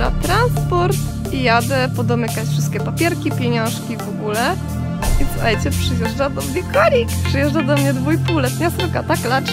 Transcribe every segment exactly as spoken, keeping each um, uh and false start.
dojeżdża transport i jadę podomykać wszystkie papierki, pieniążki w ogóle. I słuchajcie, przyjeżdża do mnie konik, przyjeżdża do mnie dwójpółletnia srokata klacz.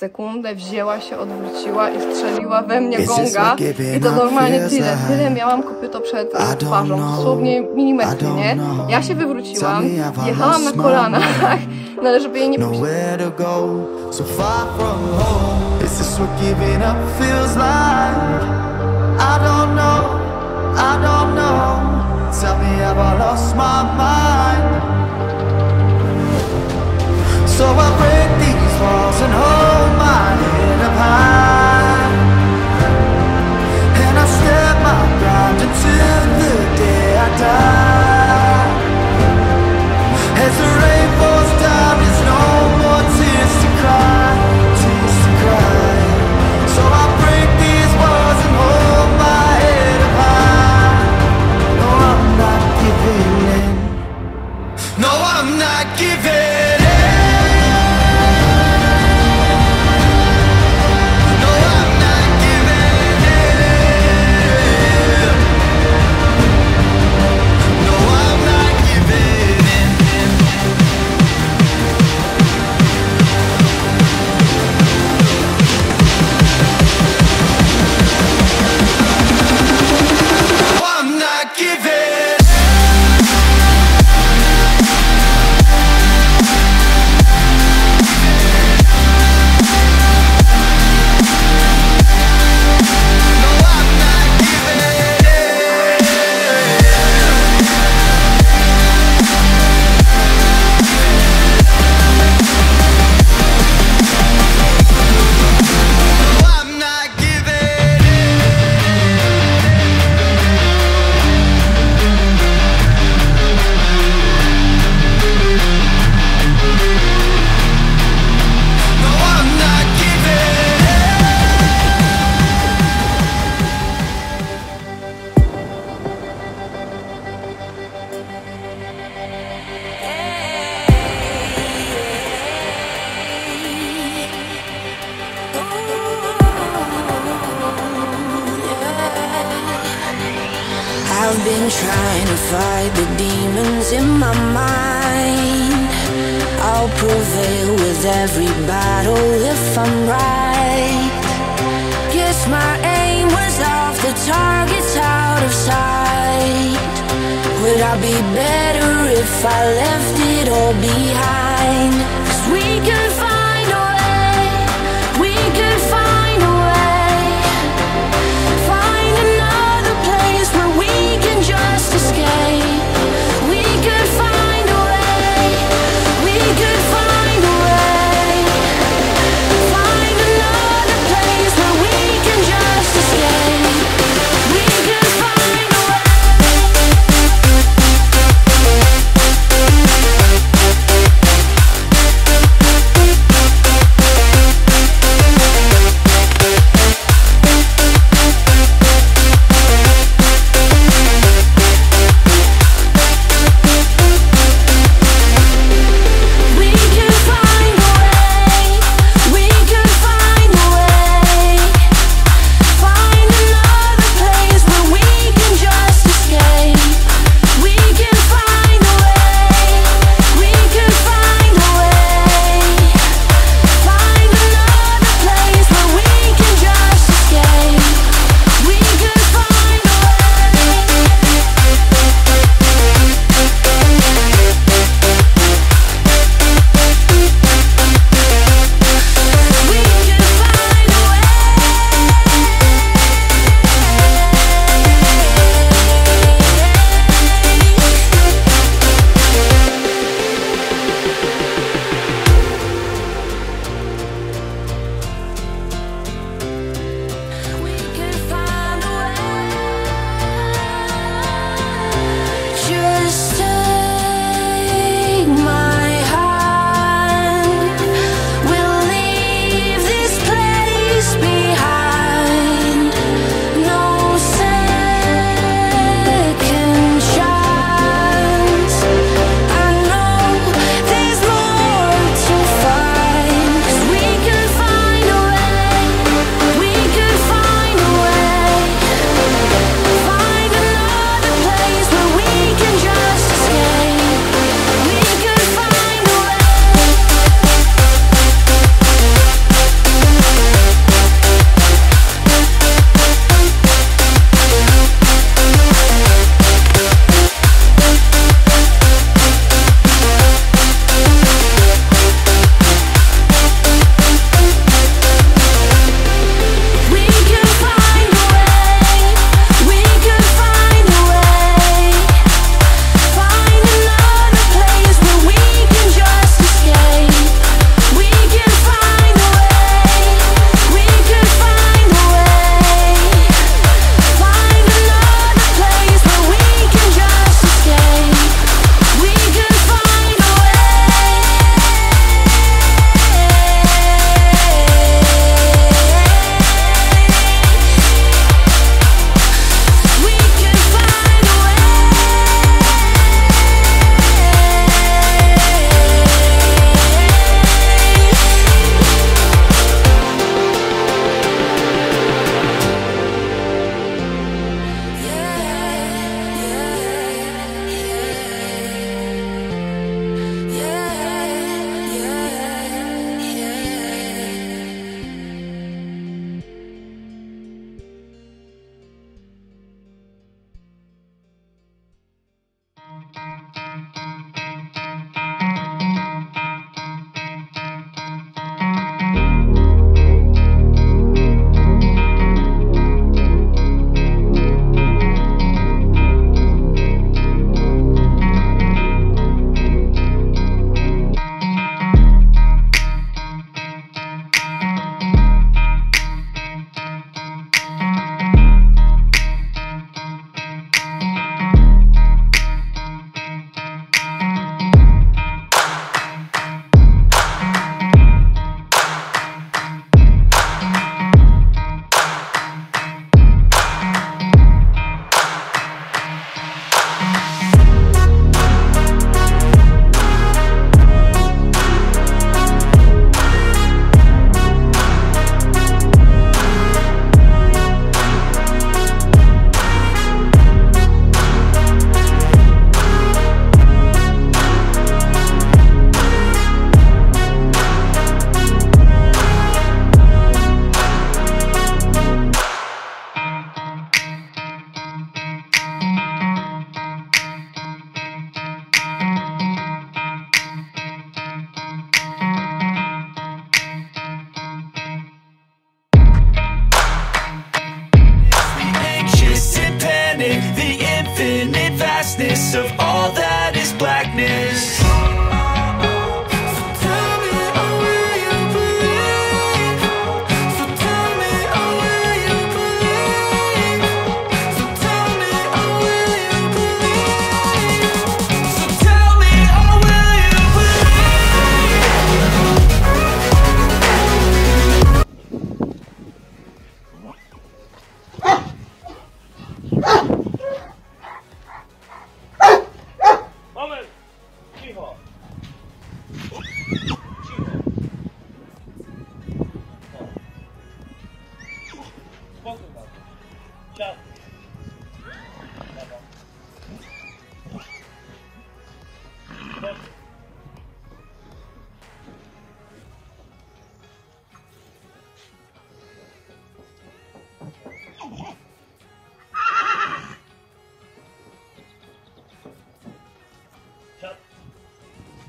Sekundę wzięła się, odwróciła i strzeliła we mnie gonga i to normalnie tyle, tyle miałam kopyto przed twarzą, dosłownie milimetry, nie? Ja się wywróciłam, jechałam na kolanach, no ale żeby jej nie puścić. I've been trying to fight the demons in my mind. I'll prevail with every battle if I'm right. Guess my aim was off, the target's out of sight. Would I be better if I left it all behind? 'Cause we can find a way, we can find a way. Find another place where we can just escape. We could find a way, we could find a way. Find another place where we can just escape. We could find a way.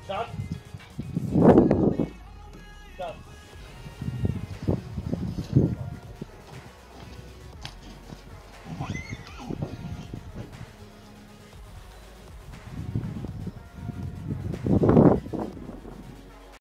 Stop.